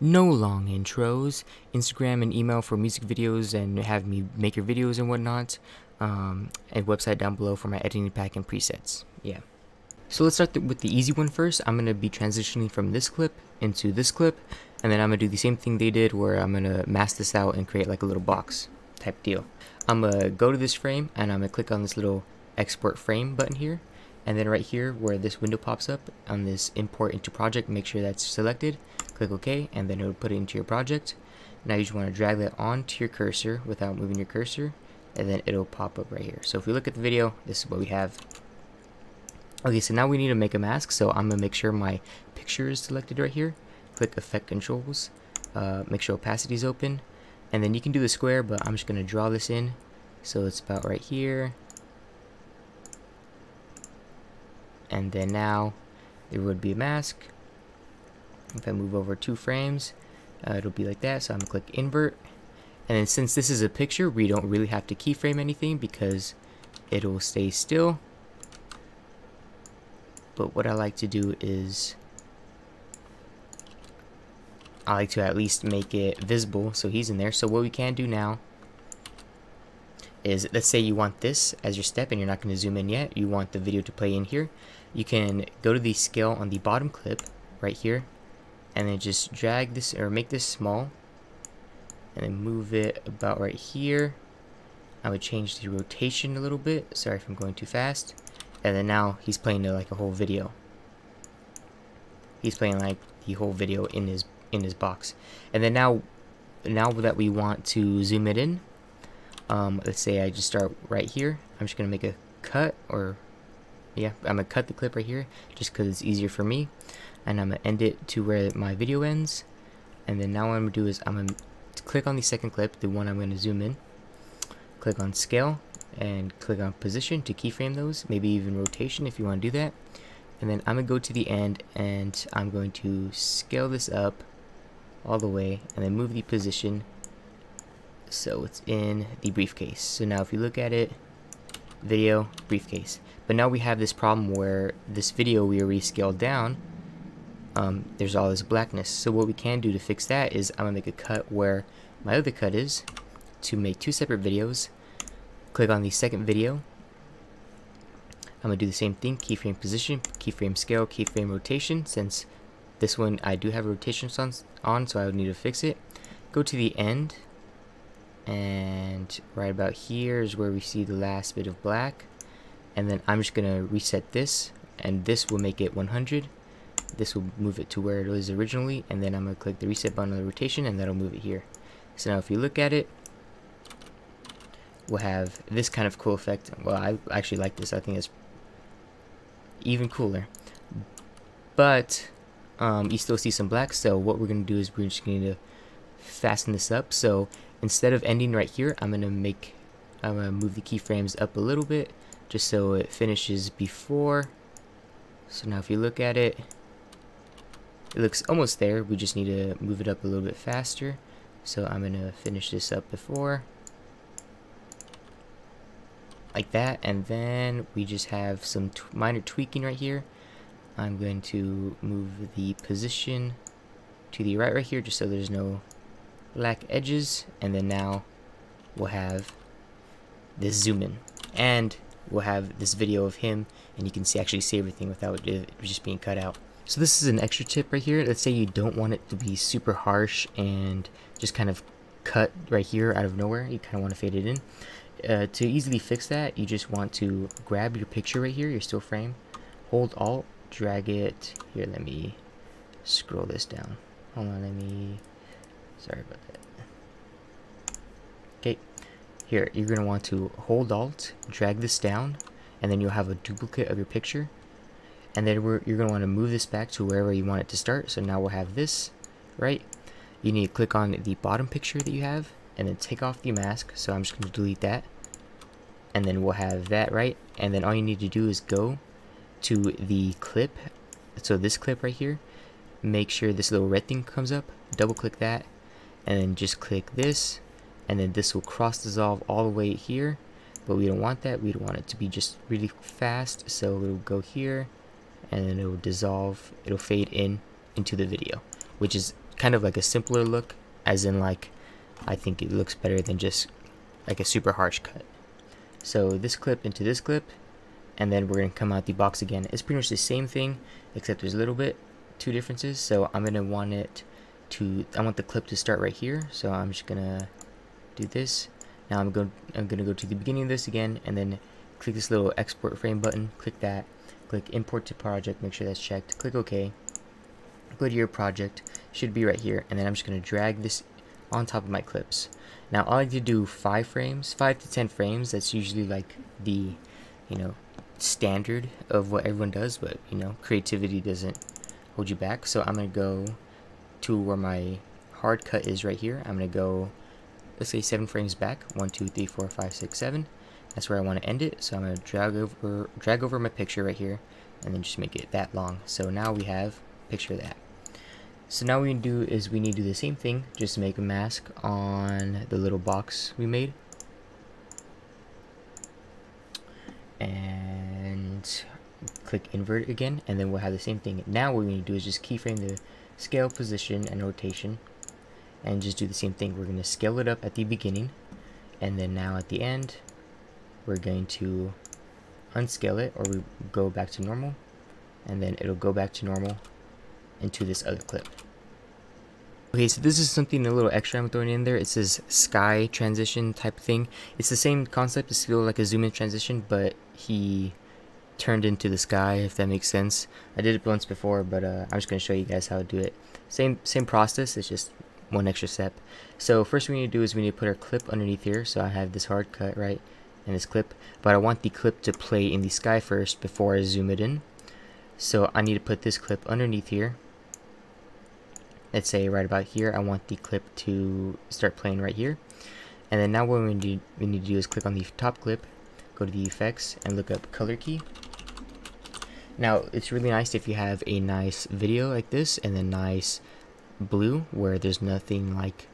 No long intros. Instagram and email for music videos and have me make your videos and whatnot. And website down below for my editing pack and presets. Yeah. So let's start with the easy one first. I'm going to be transitioning from this clip into this clip. And then I'm going to do the same thing they did where I'm going to mask this out and create like a little box type deal. I'm going to go to this frame and I'm going to click on this little export frame button here. And then right here where this window pops up on this import into project, make sure that's selected. Click OK and then it'll put it into your project. Now you just want to drag that onto your cursor without moving your cursor. And then it'll pop up right here. So if we look at the video, this is what we have. Okay, so now we need to make a mask. So I'm going to make sure my picture is selected right here. Click Effect Controls. Make sure opacity is open. And then you can do the square, but I'm just going to draw this in. So it's about right here. And then now there would be a mask. If I move over 2 frames, it'll be like that. So I'm going to click Invert. And then since this is a picture, we don't really have to keyframe anything because it'll stay still. But what I like to do is I like to at least make it visible so he's in there. So what we can do now is, let's say you want this as your step and you're not going to zoom in yet. You want the video to play in here. You can go to the scale on the bottom clip right here and then just drag this or make this small. And then move it about right here. I would change the rotation a little bit. Sorry if I'm going too fast. And then now he's playing like a whole video. He's playing like the whole video in his box. And then now that we want to zoom it in, let's say I just start right here. I'm just gonna make a cut, or yeah, I'm gonna cut the clip right here just because it's easier for me. And I'm gonna end it to where my video ends. And then now what I'm gonna do is I'm gonna click on the second clip, the one I'm going to zoom in, click on scale and click on position to keyframe those, maybe even rotation if you want to do that. And then I'm going to go to the end and I'm going to scale this up all the way and then move the position so it's in the briefcase. So now if you look at it, video, briefcase. But now we have this problem where this video we already scaled down. There's all this blackness. So what we can do to fix that is I'm gonna make a cut where my other cut is to make 2 separate videos. Click on the second video. I'm gonna do the same thing, keyframe position, keyframe scale, keyframe rotation. Since this one I do have rotations on, so I would need to fix it. Go to the end and right about here is where we see the last bit of black. And then I'm just gonna reset this and this will make it 100. This will move it to where it was originally, and then I'm going to click the reset button on the rotation and that'll move it here. So now if you look at it, we'll have this kind of cool effect. Well, I actually like this. I think it's even cooler, but you still see some black. So what we're going to do is we're just going to fasten this up. So instead of ending right here, I'm going to move the keyframes up a little bit just so it finishes before. So now if you look at it, it looks almost there. We just need to move it up a little bit faster. So I'm gonna finish this up before, like that. And then we just have some minor tweaking right here. I'm going to move the position to the right here, just so there's no black edges. And then now we'll have this zoom in, and we'll have this video of him, and you can see actually see everything without it just being cut out. So this is an extra tip right here. Let's say you don't want it to be super harsh and just kind of cut right here out of nowhere. You kind of want to fade it in. To easily fix that, you just want to grab your picture right here, your still frame, hold Alt, drag it. Here, let me scroll this down. Hold on, sorry about that. Okay, here, you're going to want to hold Alt, drag this down, and then you'll have a duplicate of your picture. And then you're going to want to move this back to wherever you want it to start. So now we'll have this, right? You need to click on the bottom picture that you have and then take off the mask. So I'm just going to delete that. And then we'll have that, right? And then all you need to do is go to the clip. So this clip right here, make sure this little red thing comes up, double click that, and then just click this. And then this will cross dissolve all the way here. But we don't want that. We don't want it to be just really fast. So it'll go here. And then it will dissolve, it'll fade into the video, which is kind of like a simpler look, as in like I think it looks better than just like a super harsh cut. So this clip into this clip, and then we're going to come out the box again. It's pretty much the same thing, except there's a little bit two differences. So I'm going to want it to, I want the clip to start right here, so I'm just going to do this. Now I'm going to go to the beginning of this again, and then click this little export frame button, click that, click import to project, make sure that's checked, click OK, go to your project, should be right here, and then I'm just going to drag this on top of my clips. Now I like to do 5 to 10 frames, that's usually like the, you know, standard of what everyone does, but you know, creativity doesn't hold you back. So I'm going to go to where my hard cut is right here. I'm going to go, let's say 7 frames back, 1, 2, 3, 4, 5, 6, 7. That's where I want to end it. So I'm going to drag over my picture right here, and then just make it that long. So now we have picture that. So now what we can do is we need to do the same thing, just make a mask on the little box we made. And click invert again, and then we'll have the same thing. Now what we need to do is just keyframe the scale, position, and rotation, and just do the same thing. We're going to scale it up at the beginning, and then now at the end we're going to unscale it, or we go back to normal, and then it'll go back to normal into this other clip. Okay, so this is something a little extra I'm throwing in there. It says sky transition type thing. It's the same concept, it's still like a zoom in transition, but he turned into the sky, if that makes sense. I did it once before, but I'm just going to show you guys how to do it. Same process, it's just one extra step. So first we need to do is we need to put our clip underneath here. So I have this hard cut, right, and this clip, but I want the clip to play in the sky first before I zoom it in. So I need to put this clip underneath here. Let's say right about here, I want the clip to start playing right here. And then now what we need to do is click on the top clip, go to the effects, and look up color key. Now it's really nice if you have a nice video like this, and then nice blue where there's nothing like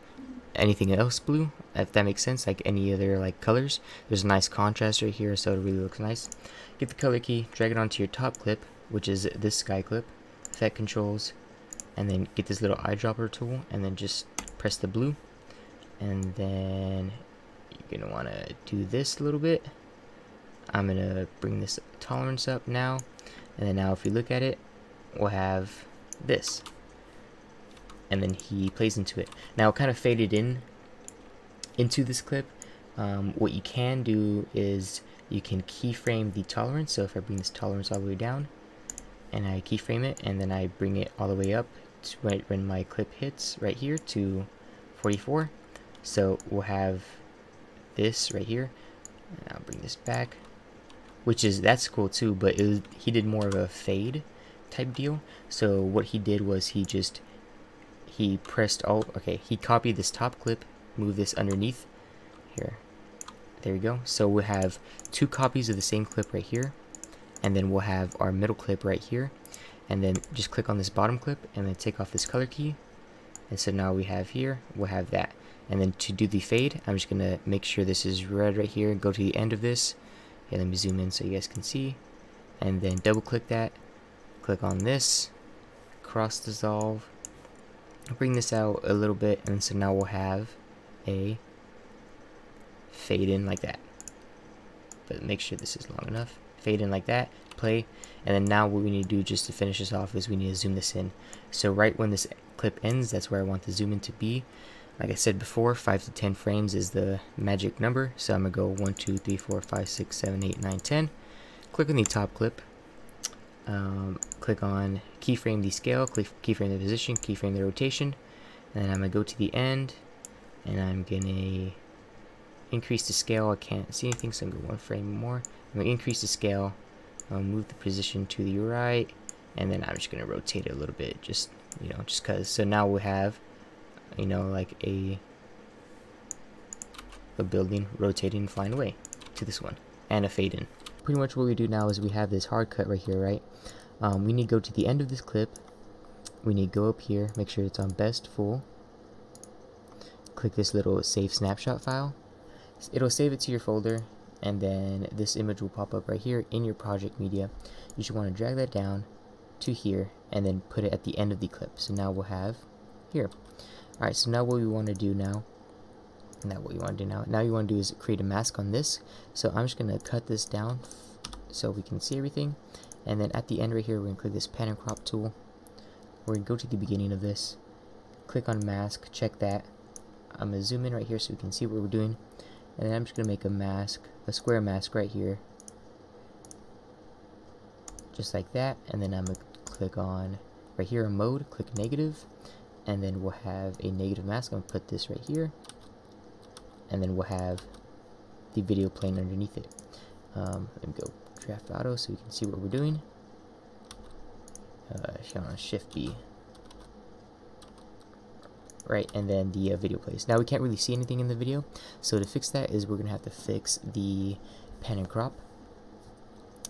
anything else blue, if that makes sense, like any other like colors. There's a nice contrast right here, so it really looks nice. Get the color key, drag it onto your top clip, which is this sky clip, effect controls, and then get this little eyedropper tool, and then just press the blue, and then you're gonna want to do this a little bit. I'm gonna bring this tolerance up now, and then now if you look at it, we'll have this, and then he plays into it. Now it kind of faded into this clip. What you can do is you can keyframe the tolerance. So if I bring this tolerance all the way down, and I keyframe it, and then I bring it all the way up to right when my clip hits right here to 44. So we'll have this right here, and I'll bring this back, which is, that's cool too, but it was, he did more of a fade type deal. So what he did was he pressed alt, okay, he copied this top clip, moved this underneath here, there we go. So we'll have two copies of the same clip right here, and then we'll have our middle clip right here, and then just click on this bottom clip, and then take off this color key, and so now we have here, we'll have that. And then to do the fade, I'm just gonna make sure this is red right here, and go to the end of this, and let me zoom in so you guys can see, and then double click that, click on this, cross dissolve, bring this out a little bit, and so now we'll have a fade in like that, but make sure this is long enough. Fade in like that, play, and then now what we need to do just to finish this off is we need to zoom this in. So right when this clip ends, that's where I want the zoom in to be. Like I said before, 5 to 10 frames is the magic number, so I'm going to go 1, 2, 3, 4, 5, 6, 7, 8, 9, 10. Click on the top clip, click on keyframe the scale, keyframe the position, keyframe the rotation, and then I'm going to go to the end, and I'm going to increase the scale. I can't see anything, so I'm going to go 1 frame more. I'm going to increase the scale, move the position to the right, and then I'm just going to rotate it a little bit, just, you know, just because. So now we have, you know, like a building rotating, flying away to this one, and a fade in. Pretty much what we do now is we have this hard cut right here, right? We need to go to the end of this clip. We need to go up here, make sure it's on best full. Click this little save snapshot file. It'll save it to your folder, and then this image will pop up right here in your project media. You should want to drag that down to here, and then put it at the end of the clip. So now we'll have here. Alright, so now what we want to do now, now you want to do is create a mask on this. So I'm just going to cut this down so we can see everything. And then at the end right here, we're going to click this pan and crop tool. We're going to go to the beginning of this, click on mask, check that. I'm going to zoom in right here so we can see what we're doing. And then I'm just going to make a mask, a square mask right here. Just like that. And then I'm going to click on right here on mode, click negative. And then we'll have a negative mask. I'm going to put this right here. And then we'll have the video playing underneath it. Let me go draft auto so we can see what we're doing. Shift B. Right, and then the video plays. Now we can't really see anything in the video, so to fix that is we're going to have to fix the pan and crop.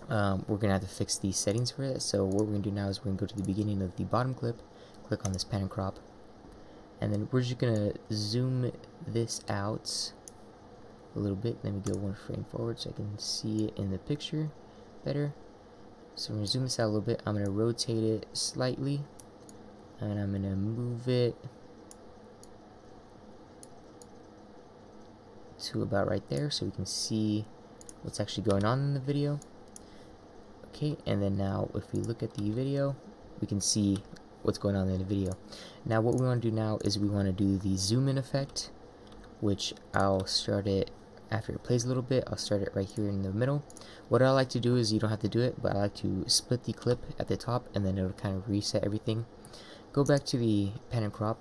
We're going to have to fix the settings for that, so what we're going to do now is we're going to go to the beginning of the bottom clip, click on this pan and crop, and then we're just going to zoom this out a little bit. Let me go one frame forward so I can see it in the picture better. So I'm going to zoom this out a little bit, I'm going to rotate it slightly, and I'm going to move it to about right there so we can see what's actually going on in the video. Okay, and then now if we look at the video, we can see what's going on in the video. Now what we want to do now is we want to do the zoom in effect, which I'll start it after it plays a little bit. I'll start it right here in the middle. What I like to do is, you don't have to do it, but I like to split the clip at the top and then it'll kind of reset everything. Go back to the pan and crop,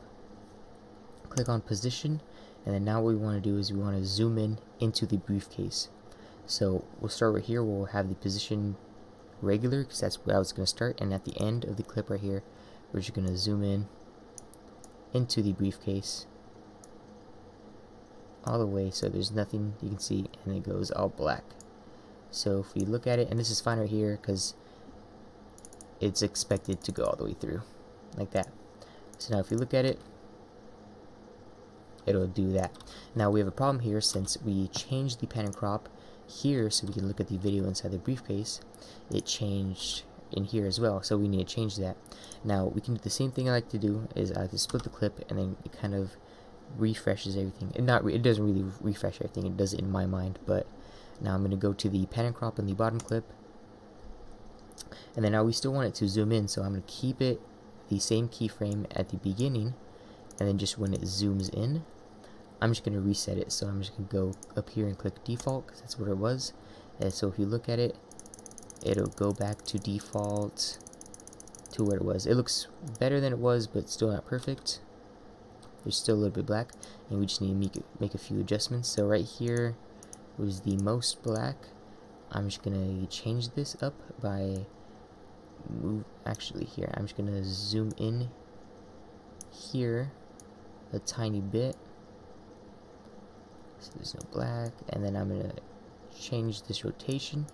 click on position. And then now what we want to do is we want to zoom in into the briefcase. So we'll start right here. We'll have the position regular because that's where I was going to start. And at the end of the clip right here, we're just going to zoom in into the briefcase all the way. So there's nothing you can see and it goes all black. So if we look at it, and this is fine right here because it's expected to go all the way through like that. So now if you look at it, it'll do that. Now we have a problem here since we changed the pan and crop here so we can look at the video inside the briefcase. It changed in here as well, so we need to change that. Now we can do the same thing I like to do is I like to split the clip and then it kind of refreshes everything. And it doesn't really refresh everything, it does it in my mind, but now I'm going to go to the pan and crop in the bottom clip. And then now we still want it to zoom in, so I'm going to keep it the same keyframe at the beginning, and then just when it zooms in, I'm just going to reset it. So I'm just going to go up here and click default because that's what it was. And so if you look at it, it'll go back to default to where it was. It looks better than it was, but still not perfect. There's still a little bit black, and we just need to make a few adjustments. So right here was the most black. I'm just going to change this up by here. I'm just going to zoom in here a tiny bit. So there's no black, and then I'm going to change this rotation.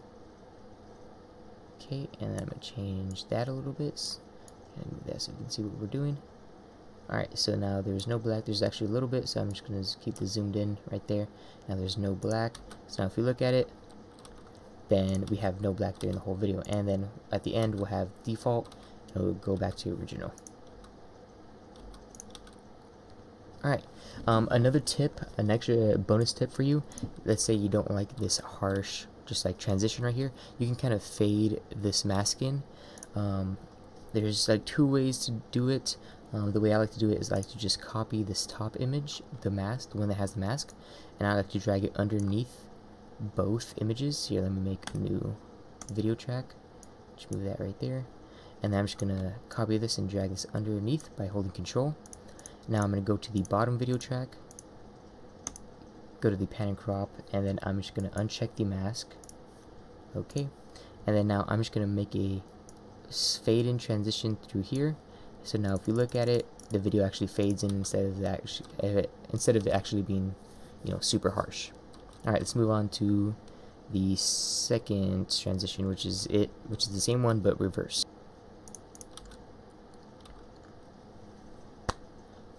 Okay, and then I'm going to change that a little bit, and move that so you can see what we're doing. Alright, so now there's no black, there's actually a little bit, so I'm just going to keep it zoomed in right there. Now there's no black, so now if we look at it, then we have no black during the whole video, and then at the end we'll have default, and it'll go back to original. Alright, another tip, an extra bonus tip for you, let's say you don't like this harsh, just like transition right here, you can kind of fade this mask in. There's like two ways to do it. The way I like to do it is I like to just copy this top image, the mask, the one that has the mask, and I like to drag it underneath both images. Here, let me make a new video track, just move that right there, and then I'm just going to copy this and drag this underneath by holding control. Now I'm going to go to the bottom video track, go to the pan and crop, and then I'm just going to uncheck the mask. Okay, and then now I'm just going to make a fade in transition through here. So now if you look at it, the video actually fades in instead of it actually being, you know, super harsh. Alright, let's move on to the second transition, which is the same one but reversed.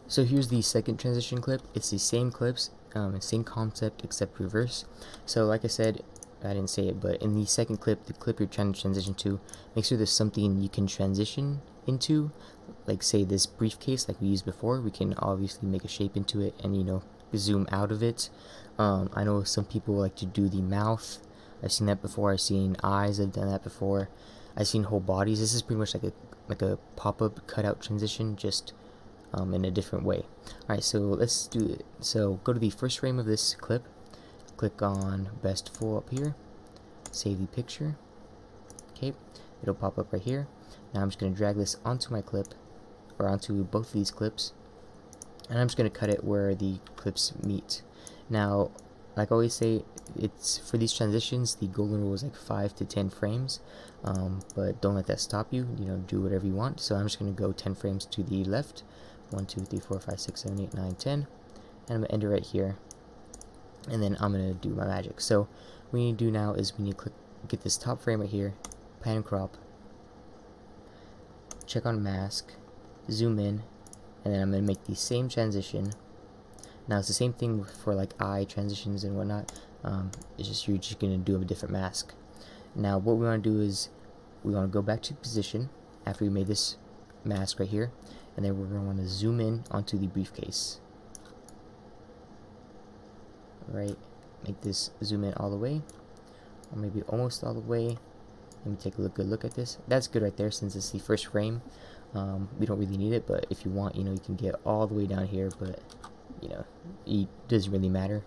So here's the second transition clip. It's the same clips, same concept except reverse. So like I said, I didn't say it, but in the second clip, the clip you're trying to transition to, make sure there's something you can transition into, like say this briefcase like we used before. We can obviously make a shape into it and, you know, zoom out of it. I know some people like to do the mouth. I've seen that before. I've seen eyes. I've done that before. I've seen whole bodies. This is pretty much like a pop-up cutout transition, just in a different way. Alright, so let's do it. So go to the first frame of this clip. Click on best full up here. Save the picture. Okay, it'll pop up right here. Now I'm just going to drag this onto my clip, or onto both of these clips. And I'm just going to cut it where the clips meet. Now, like I always say, it's for these transitions, the golden rule is like 5 to 10 frames, but don't let that stop you. You know, do whatever you want. So I'm just going to go 10 frames to the left. 1, 2, 3, 4, 5, 6, 7, 8, 9, 10. And I'm going to end it right here. And then I'm going to do my magic. So what we need to do now is we need to get this top frame right here, pan and crop, check on mask, zoom in, and then I'm going to make the same transition. Now it's the same thing for like eye transitions and whatnot. It's just you're just going to do a different mask. Now what we want to do is we want to go back to position after we made this mask right here, and then we're going to want to zoom in onto the briefcase. Right, make this zoom in all the way, or maybe almost all the way. Let me take a good look at this. That's good right there, since it's the first frame. We don't really need it, but if you want, you know, you can get all the way down here, but you know, it doesn't really matter.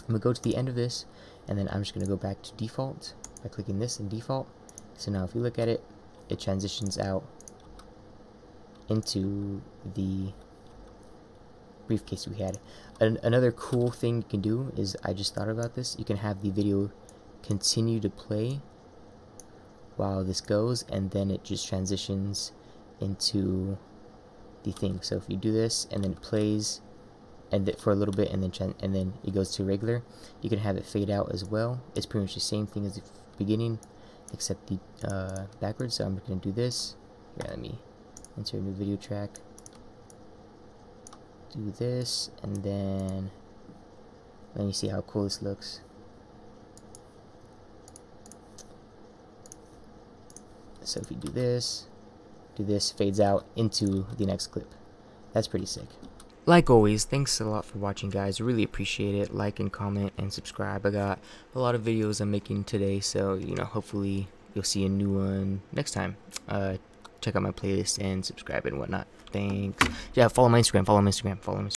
I'm gonna go to the end of this, and then I'm just gonna go back to default by clicking this in default. So now if you look at it, it transitions out into the briefcase we had. Another cool thing you can do is, I just thought about this, you can have the video continue to play while this goes, and then it just transitions into the thing. So if you do this and then it plays and for a little bit, and then it goes to regular, you can have it fade out as well. It's pretty much the same thing as the beginning, except the backwards. So I'm going to do this. Here, let me insert a new video track. Do this, and then let me see how cool this looks. So if you do this fades out into the next clip. That's pretty sick. Like always, thanks a lot for watching, guys. Really appreciate it. Like and comment and subscribe. I got a lot of videos I'm making today, so you know, hopefully you'll see a new one next time. Check out my playlist and subscribe and whatnot. Thanks. Yeah, follow my Instagram.